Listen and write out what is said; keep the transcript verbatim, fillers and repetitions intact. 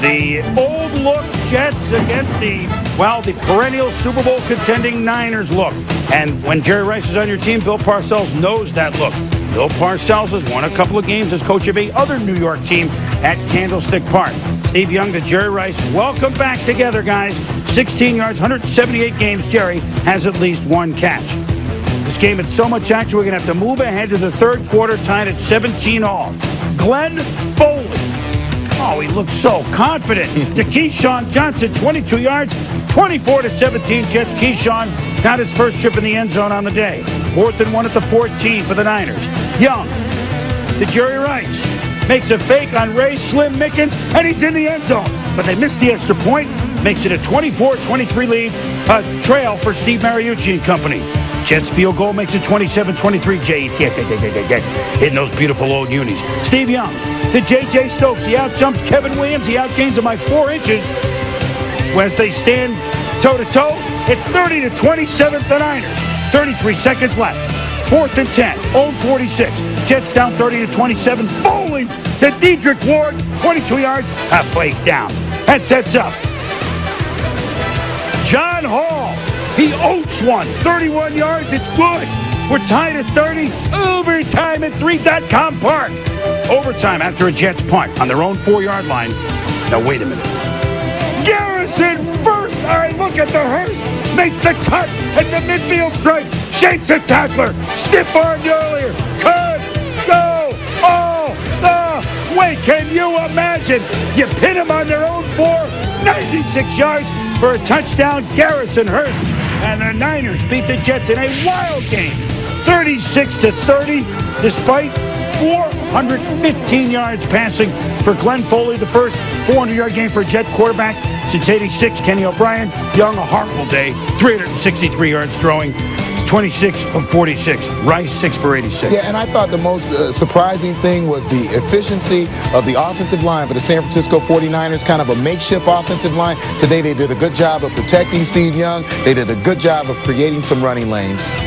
The old look Jets against the, well, the perennial Super Bowl contending Niners look. And when Jerry Rice is on your team, Bill Parcells knows that look. Bill Parcells has won a couple of games as coach of a other New York team at Candlestick Park. Steve Young to Jerry Rice. Welcome back together, guys. sixteen yards, one hundred seventy-eight games. Jerry has at least one catch. This game had so much action, we're going to have to move ahead to the third quarter, tied at seventeen all. Glenn Foley. Oh, he looks so confident. To Keyshawn Johnson, twenty-two yards, twenty-four to seventeen. Jets. Keyshawn got his first chip in the end zone on the day. Fourth and one at the fourteen for the Niners. Young to Jerry Rice. Makes a fake on Ray Slim Mickens, and he's in the end zone. But they missed the extra point. Makes it a twenty-four twenty-three lead, a trail for Steve Mariucci and company. Jets field goal makes it twenty-seven twenty-three. Jay, hitting those beautiful old unis. Steve Young to J J Stokes. He outjumps Kevin Williams. He outgains him by four inches. As they stand toe-to-toe, it's thirty to twenty-seven the Niners. thirty-three seconds left. Fourth and ten. Old forty-six. Jets down thirty to twenty-seven. Foley to Diedrich Ward. twenty-two yards. That plays down. That sets up John Hall. He oats one, thirty-one yards, it's good. We're tied at thirty, overtime at three dot com Park. Overtime after a Jets punt on their own four-yard line. Now, wait a minute. Garrison first, all right, look at the Hearst. Makes the cut at the midfield strike. Shakes the tackler, stiff-armed earlier. Could go all the way. Can you imagine? You pin him on their own four, ninety-six yards for a touchdown, Garrison Hearst. And the Niners beat the Jets in a wild game, thirty-six to thirty, despite four hundred fifteen yards passing for Glenn Foley, the first four hundred yard game for a Jet quarterback since eighty-six. Kenny O'Brien, Young, a horrible day, three hundred sixty-three yards throwing, twenty-six of forty-six. Rice, six for eighty-six. Yeah, and I thought the most uh, surprising thing was the efficiency of the offensive line for the San Francisco forty-niners, kind of a makeshift offensive line. Today they did a good job of protecting Steve Young. They did a good job of creating some running lanes.